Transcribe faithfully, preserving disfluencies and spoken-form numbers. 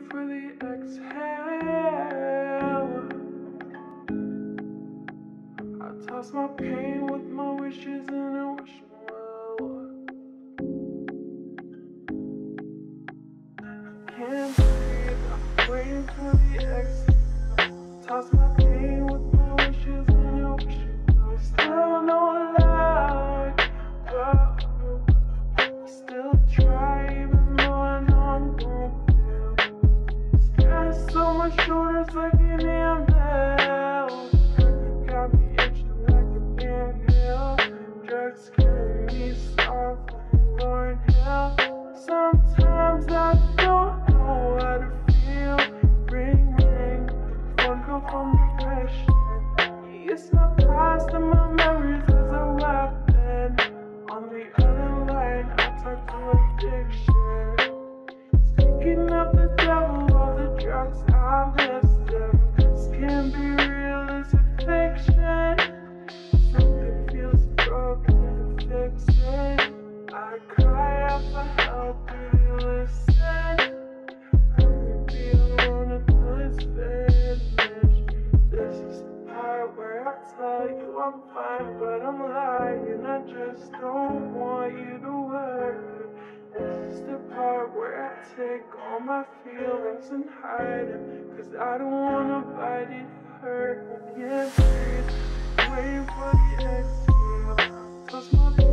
you for the exhale. I toss my pain with my wishes and I wish them well. I can't breathe, I'm waiting for the exhale. Toss my pain with my wishes and I wish them well. Still no luck, well, I still try even though I know I'm going. Stress on my shoulders like an ambulance. Got me itching like a damn hell. Drugs killing me soft like Lauren Hill. Sometimes I don't know how to feel. Ring, ring, phone call from depression. It's my past and my memories as a weapon. On the other line, I talk to addiction. Speaking of the devil, drugs, I'm destined. This can be realistic fiction. Something feels broken, fix it. I cry out for help, do you listen? I could be alone until it's finished. This is the part where I tell you I'm fine, but I'm lying. I just don't want you to worry. This is the part where I take all my feelings and hide them, cause I don't wanna bite it, hurt. I can't breathe, waiting for the exhale.